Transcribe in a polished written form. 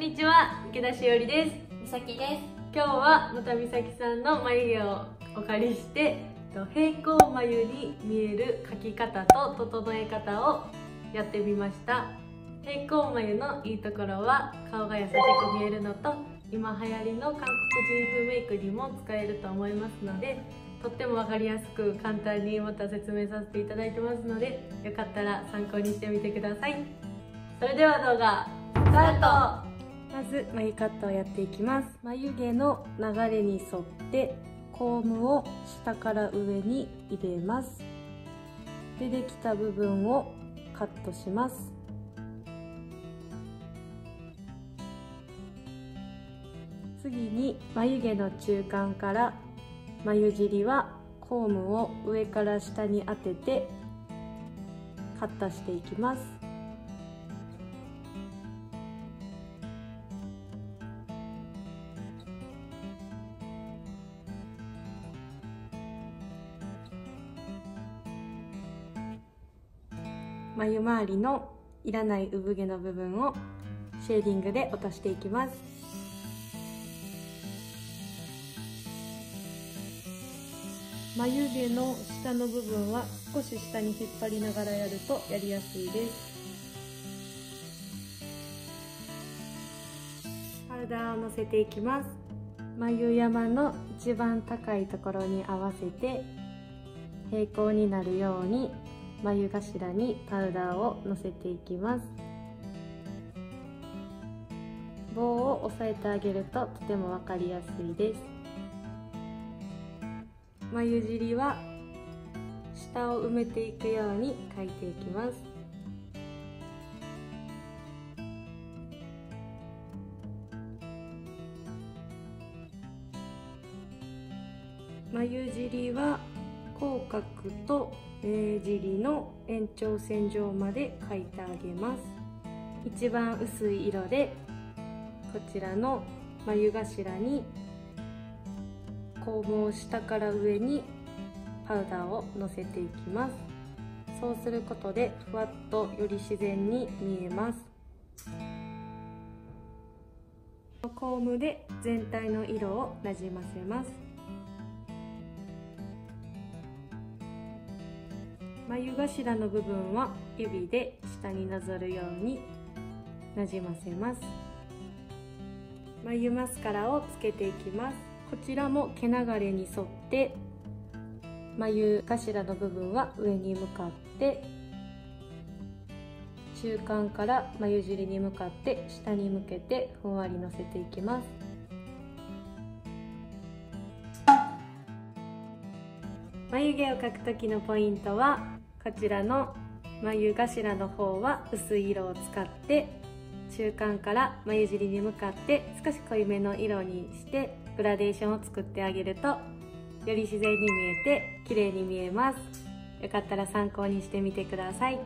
んにちは、池田しおりです。みさきです。今日はまたみさきさんの眉毛をお借りして、平行眉に見える描き方と整え方をやってみました。平行眉のいいところは顔が優しく見えるのと、今流行りの韓国人風メイクにも使えると思いますので、とっても分かりやすく簡単にまた説明させていただいてますので、よかったら参考にしてみてください。それでは動画スタート。まず眉カットをやっていきます。眉毛の流れに沿ってコームを下から上に入れます。で、できた部分をカットします。次に眉毛の中間から眉尻はコームを上から下に当ててカットしていきます。眉周りのいらない産毛の部分をシェーディングで落としていきます。眉毛の下の部分は少し下に引っ張りながらやるとやりやすいです。パウダーをのせていきます。眉山の一番高いところに合わせて平行になるように眉頭にパウダーをのせていきます。棒を押さえてあげるととてもわかりやすいです。眉尻は下を埋めていくように描いていきます。眉尻は口角と目尻の延長線上まで描いてあげます。一番薄い色でこちらの眉頭にコームを下から上にパウダーをのせていきます。そうすることでふわっとより自然に見えます。コームで全体の色をなじませます。眉頭の部分は指で下になぞるようになじませます。眉マスカラをつけていきます。こちらも毛流れに沿って眉頭の部分は上に向かって中間から眉尻に向かって下に向けてふんわりのせていきます。眉毛を描く時のポイントはこちらの眉頭の方は薄い色を使って中間から眉尻に向かって少し濃いめの色にしてグラデーションを作ってあげるとより自然に見えて綺麗に見えます。よかったら参考にしてみてください。